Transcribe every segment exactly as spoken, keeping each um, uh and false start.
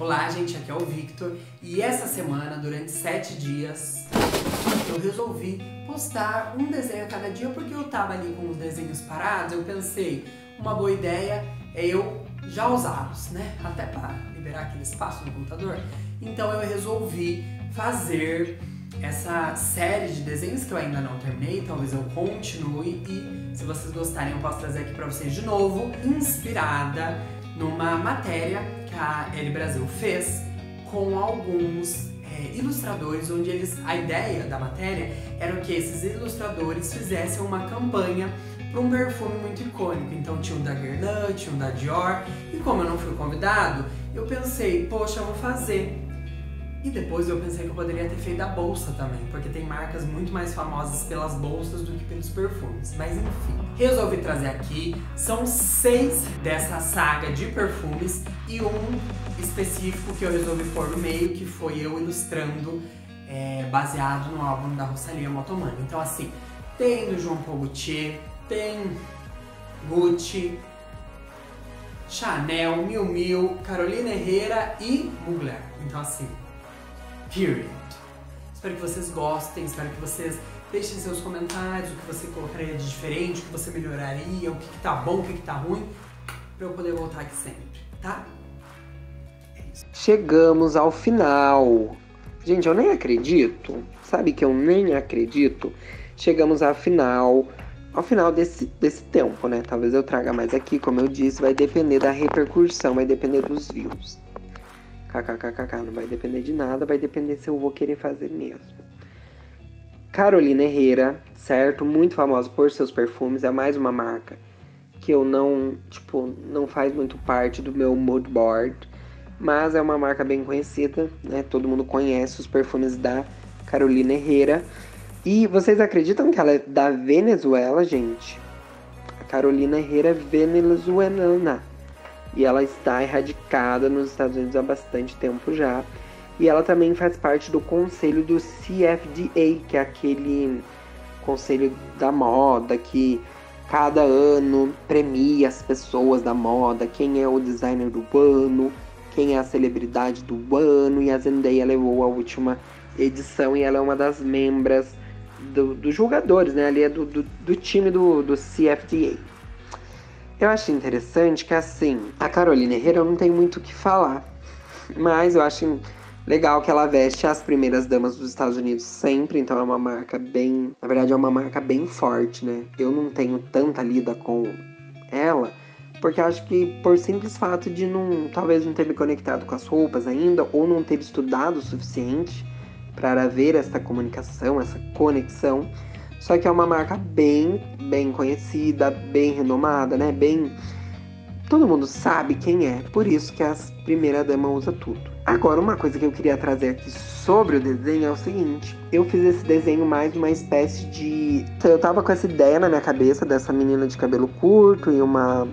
Olá gente, aqui é o Victor e essa semana, durante sete dias, eu resolvi postar um desenho a cada dia porque eu tava ali com os desenhos parados, eu pensei, uma boa ideia é eu já usá-los, né? Até para liberar aquele espaço no computador. Então eu resolvi fazer essa série de desenhos que eu ainda não terminei, talvez eu continue e se vocês gostarem eu posso trazer aqui para vocês de novo, inspirada numa matéria que a Elle Brasil fez com alguns é, ilustradores, onde eles, a ideia da matéria era que esses ilustradores fizessem uma campanha para um perfume muito icônico. Então tinha um da Guerlain, tinha um da Dior, e como eu não fui convidado, eu pensei, poxa, eu vou fazer. E depois eu pensei que eu poderia ter feito a bolsa também, porque tem marcas muito mais famosas pelas bolsas do que pelos perfumes. Mas enfim, resolvi trazer aqui. São seis dessa saga de perfumes e um específico que eu resolvi pôr no meio, que foi eu ilustrando, é, baseado no álbum da Rosalía, Motomami. Então assim, tem do Jean-Paul Gaultier, tem Gucci, Chanel, Miu Miu, Carolina Herrera e Mugler. Então assim... Period. Espero que vocês gostem, espero que vocês deixem seus comentários, o que você colocaria de diferente, o que você melhoraria, o que, que tá bom, o que, que tá ruim, pra eu poder voltar aqui sempre, tá? É isso. Chegamos ao final. Gente, eu nem acredito, sabe que eu nem acredito? Chegamos ao final, ao final desse, desse tempo, né? Talvez eu traga mais aqui, como eu disse, vai depender da repercussão, vai depender dos views. KKKKK, não vai depender de nada, vai depender se eu vou querer fazer mesmo. Carolina Herrera, certo? Muito famosa por seus perfumes, é mais uma marca que eu não, tipo, não faz muito parte do meu mood board, mas é uma marca bem conhecida, né? Todo mundo conhece os perfumes da Carolina Herrera. E vocês acreditam que ela é da Venezuela, gente? A Carolina Herrera é venezuelana. E ela está erradicada nos Estados Unidos há bastante tempo já. E ela também faz parte do conselho do C F D A, que é aquele conselho da moda que cada ano premia as pessoas da moda, quem é o designer do ano, quem é a celebridade do ano. E a Zendaya levou a última edição e ela é uma das membros dos do julgadores, né? Ali é do, do, do time do, do C F D A. Eu acho interessante que, assim, a Carolina Herrera eu não tenho muito o que falar, mas eu acho legal que ela veste as primeiras damas dos Estados Unidos sempre, então é uma marca bem... Na verdade, é uma marca bem forte, né? Eu não tenho tanta lida com ela, porque acho que por simples fato de não... Talvez não ter me conectado com as roupas ainda, ou não ter estudado o suficiente para ver essa comunicação, essa conexão. Só que é uma marca bem, bem conhecida, bem renomada, né? Bem... Todo mundo sabe quem é. Por isso que a primeira dama usa tudo. Agora, uma coisa que eu queria trazer aqui sobre o desenho é o seguinte. Eu fiz esse desenho mais uma espécie de... Eu tava com essa ideia na minha cabeça dessa menina de cabelo curto e uma,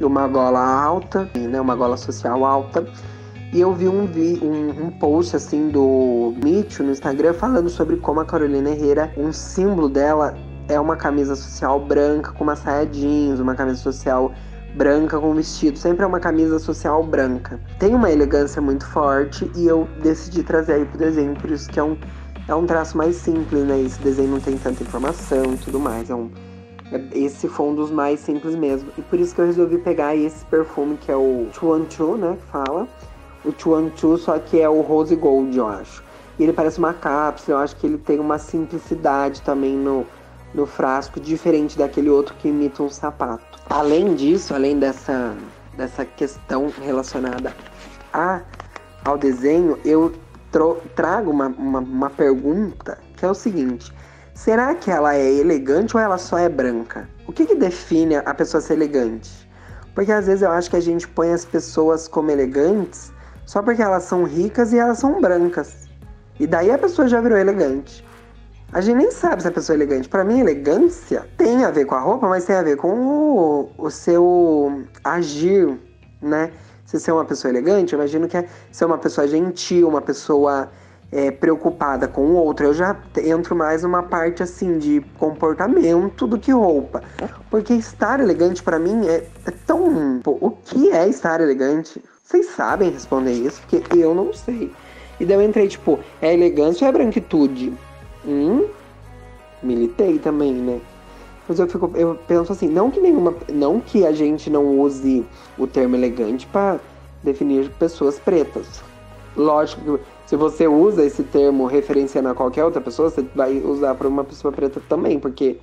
e uma gola alta, né? Uma gola social alta. E eu vi um, vi um, um post, assim, do Michio no Instagram falando sobre como a Carolina Herrera, um símbolo dela é uma camisa social branca com uma saia jeans, uma camisa social branca com vestido. Sempre é uma camisa social branca. Tem uma elegância muito forte e eu decidi trazer aí pro desenho, por isso que é um, é um traço mais simples, né? Esse desenho não tem tanta informação e tudo mais. É um, esse foi um dos mais simples mesmo. E por isso que eu resolvi pegar esse perfume que é o duzentos e doze, né? Que fala... O duzentos e doze, só que é o Rose Gold, eu acho. E ele parece uma cápsula, eu acho que ele tem uma simplicidade também no, no frasco, diferente daquele outro que imita um sapato. Além disso, além dessa, dessa questão relacionada a, ao desenho, eu tro, trago uma, uma, uma pergunta, que é o seguinte. Será que ela é elegante ou ela só é branca? O que, que define a pessoa ser elegante? Porque às vezes eu acho que a gente põe as pessoas como elegantes... Só porque elas são ricas e elas são brancas. E daí a pessoa já virou elegante. A gente nem sabe se a pessoa é elegante. Pra mim, elegância tem a ver com a roupa, mas tem a ver com o, o seu agir, né? Se ser uma pessoa elegante, eu imagino que é ser uma pessoa gentil, uma pessoa é, preocupada com o outro. Eu já entro mais numa parte, assim, de comportamento do que roupa. Porque estar elegante, pra mim, é, é tão... Pô, o que é estar elegante? vocês sabem responder isso? Porque eu não sei. E daí eu entrei, tipo, é elegância ou é branquitude? Hum? Militei também, né? Mas eu, fico, eu penso assim, não que nenhuma, não que a gente não use o termo elegante para definir pessoas pretas. Lógico que se você usa esse termo referenciando a qualquer outra pessoa, você vai usar para uma pessoa preta também, porque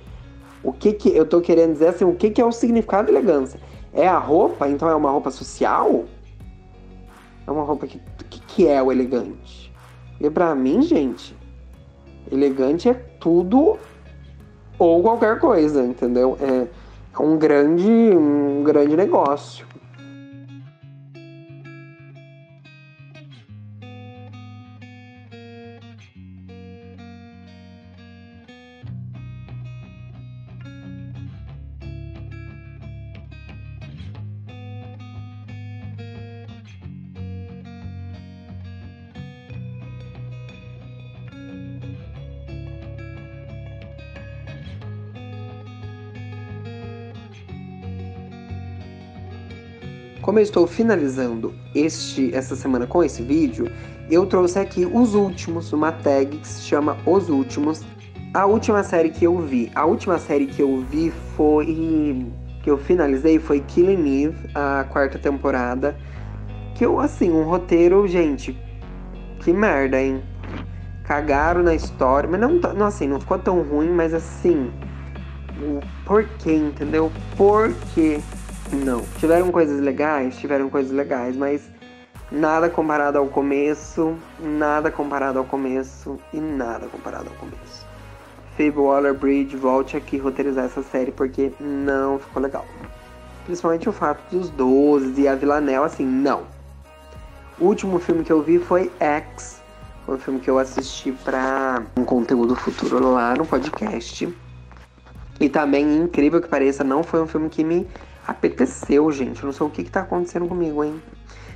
o que que eu tô querendo dizer assim, o que que é o significado de elegância? É a roupa? Então é uma roupa social? É uma roupa que... O que que é o elegante? Porque pra mim, gente, elegante é tudo ou qualquer coisa, entendeu? É, é um grande, um grande negócio. Como eu estou finalizando este, essa semana com esse vídeo, eu trouxe aqui os últimos, uma tag que se chama Os Últimos. A última série que eu vi, a última série que eu vi foi, que eu finalizei foi Killing Eve, a quarta temporada. Que eu, assim, um roteiro, gente, que merda, hein? Cagaram na história, mas não, não assim, não ficou tão ruim, mas assim, por quê, entendeu? Por quê? Não. Tiveram coisas legais? Tiveram coisas legais, mas nada comparado ao começo, nada comparado ao começo e nada comparado ao começo. Phoebe Waller-Bridge, volte aqui roteirizar essa série porque não ficou legal. Principalmente o fato dos doze e a Villanelle, assim, não. O último filme que eu vi foi X, foi um filme que eu assisti pra um conteúdo futuro lá no podcast. E também, incrível que pareça, não foi um filme que me apeteceu, gente. Eu não sei o que que tá acontecendo comigo, hein?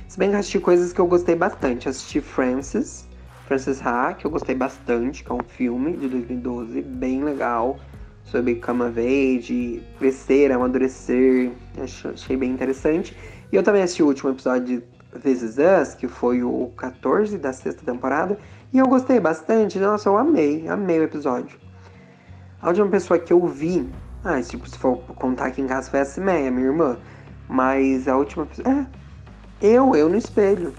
Se bem que eu assisti coisas que eu gostei bastante. Assisti Francis, Francis Ha, que eu gostei bastante, que é um filme de dois mil e doze, bem legal, sobre cama verde, crescer, amadurecer. Achei bem interessante. E eu também assisti o último episódio de This Is Us, que foi o quatorze da sexta temporada, e eu gostei bastante. Nossa, eu amei, amei o episódio. A última pessoa que eu vi... Ah, tipo, se for contar aqui em casa foi a Cimeia, minha irmã. Mas a última... É, eu, eu no espelho.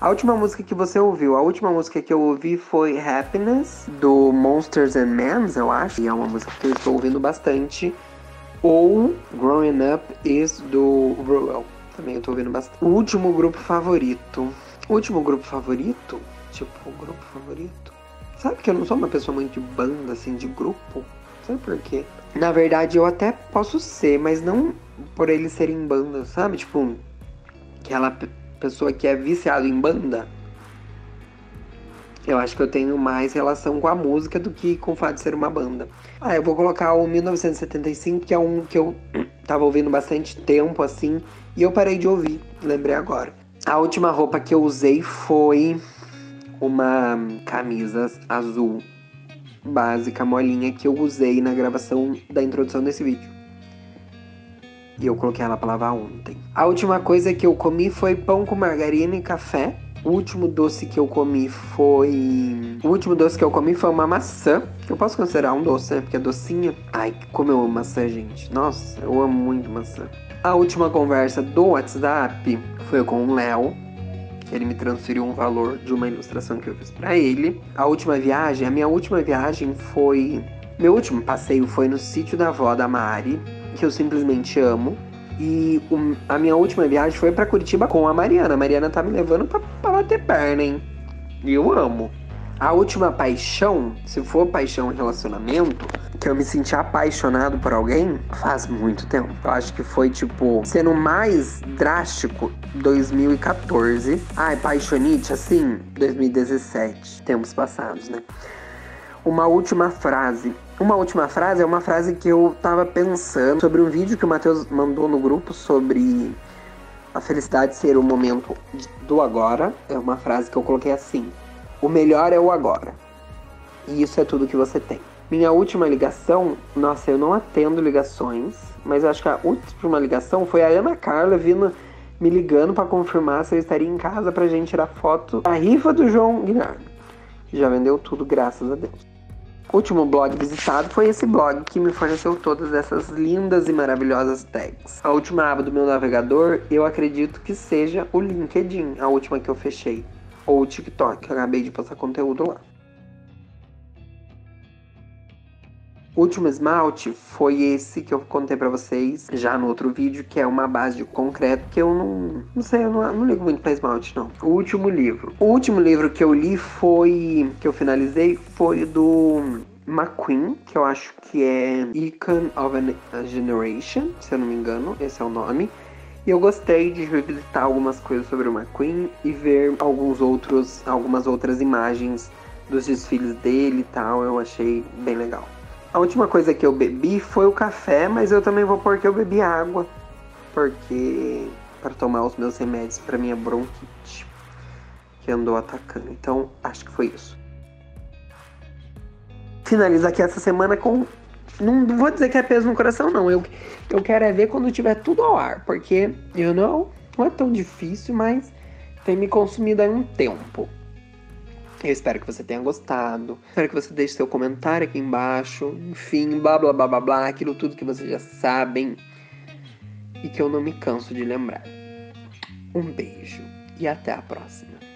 A última música que você ouviu, a última música que eu ouvi foi Happiness, do Monsters and Mans, eu acho. E é uma música que eu estou ouvindo bastante. Ou Growing Up Is, do Ruel. Também eu estou ouvindo bastante. O último grupo favorito. O último grupo favorito? Tipo, grupo favorito? Sabe que eu não sou uma pessoa muito de banda, assim, de grupo? Sabe por quê? Na verdade, eu até posso ser, mas não por eles serem banda, sabe? Tipo, aquela p- pessoa que é viciada em banda. Eu acho que eu tenho mais relação com a música do que com o fato de ser uma banda. Ah, eu vou colocar o mil novecentos e setenta e cinco, que é um que eu tava ouvindo bastante tempo, assim. E eu parei de ouvir, lembrei agora. A última roupa que eu usei foi uma camisa azul básica, molinha, que eu usei na gravação da introdução desse vídeo. E eu coloquei ela pra lavar ontem. A última coisa que eu comi foi pão com margarina e café. O último doce que eu comi foi... O último doce que eu comi foi uma maçã. Eu posso considerar um doce, né? Porque é docinha. Ai, como eu amo maçã, gente. Nossa, eu amo muito maçã. A última conversa do WhatsApp foi com o Léo. Ele me transferiu um valor de uma ilustração que eu fiz pra ele. A última viagem, a minha última viagem foi... Meu último passeio foi no sítio da avó da Mari, que eu simplesmente amo. E um, a minha última viagem foi pra Curitiba com a Mariana. A Mariana tá me levando pra, pra bater perna, hein? E eu amo. A última paixão, se for paixão e relacionamento, que eu me senti apaixonado por alguém, faz muito tempo. Eu acho que foi, tipo, sendo mais drástico, dois mil e quatorze. Ai, paixonite, assim, dois mil e dezessete. Tempos passados, né? Uma última frase. Uma última frase é uma frase que eu tava pensando sobre um vídeo que o Matheus mandou no grupo sobre a felicidade ser o momento do agora. É uma frase que eu coloquei assim: o melhor é o agora. E isso é tudo que você tem. Minha última ligação... Nossa, eu não atendo ligações. Mas eu acho que a última ligação foi a Ana Carla vindo me ligando pra confirmar se eu estaria em casa pra gente tirar foto da rifa do João Guilherme, que já vendeu tudo, graças a Deus. O último blog visitado foi esse blog que me forneceu todas essas lindas e maravilhosas tags. A última aba do meu navegador, eu acredito que seja o LinkedIn, a última que eu fechei, ou o TikTok, que eu acabei de postar conteúdo lá. O último esmalte foi esse que eu contei pra vocês já no outro vídeo, que é uma base de concreto, que eu não, não sei, eu não, não ligo muito pra esmalte, não. O último livro. O último livro que eu li foi, que eu finalizei, foi do McQueen, que eu acho que é Icon of a Generation, se eu não me engano, esse é o nome. E eu gostei de revisitar algumas coisas sobre o McQueen e ver alguns outros, algumas outras imagens dos desfiles dele e tal, eu achei bem legal. A última coisa que eu bebi foi o café, mas eu também vou pôr que eu bebi água, porque para tomar os meus remédios para minha bronquite, que andou atacando. Então, acho que foi isso. Finalizo aqui essa semana com... Não vou dizer que é peso no coração, não. Eu, eu quero é ver quando tiver tudo ao ar, porque, you know, não é tão difícil, mas tem me consumido aí um tempo. Eu espero que você tenha gostado. Espero que você deixe seu comentário aqui embaixo. Enfim, blá blá blá blá blá. Aquilo tudo que vocês já sabem. E que eu não me canso de lembrar. Um beijo e até a próxima.